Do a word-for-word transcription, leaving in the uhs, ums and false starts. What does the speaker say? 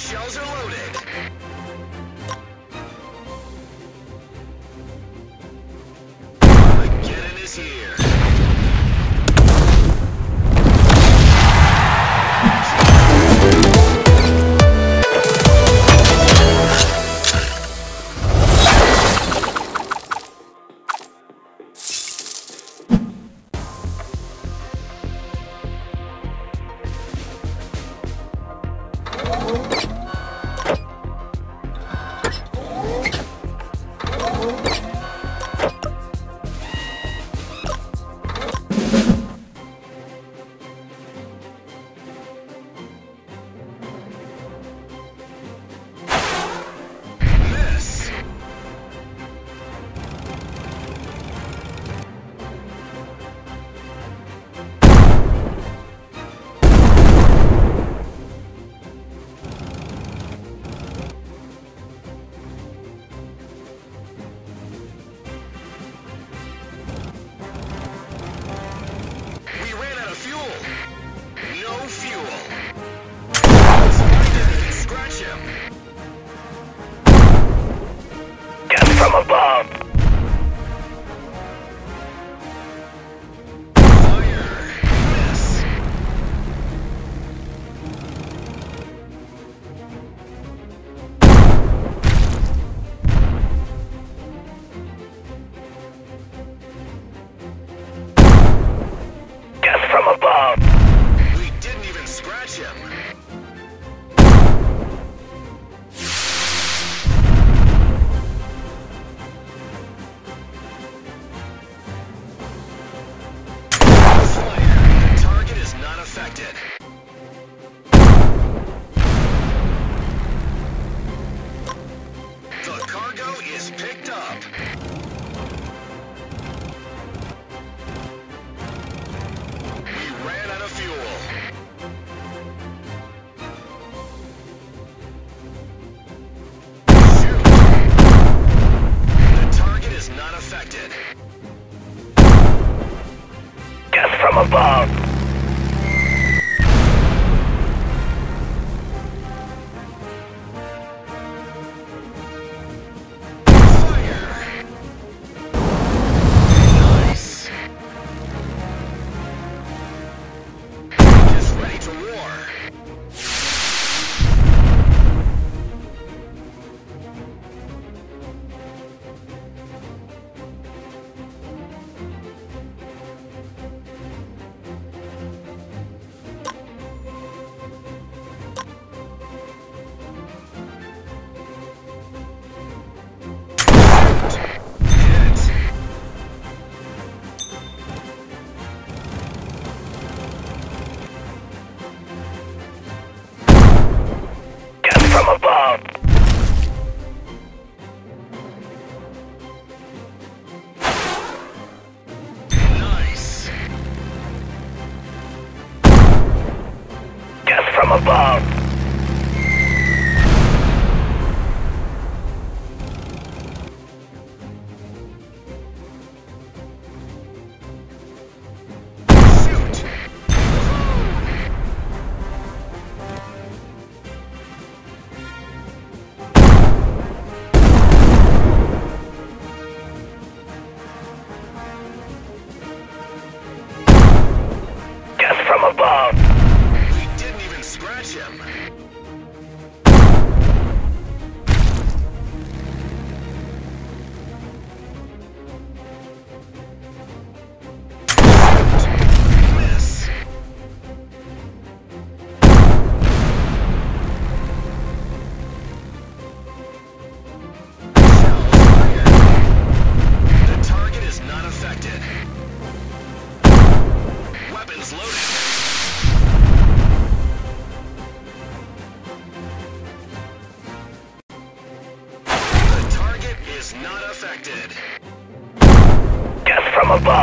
shells are loaded. Armageddon is here. Not affected. Death from above.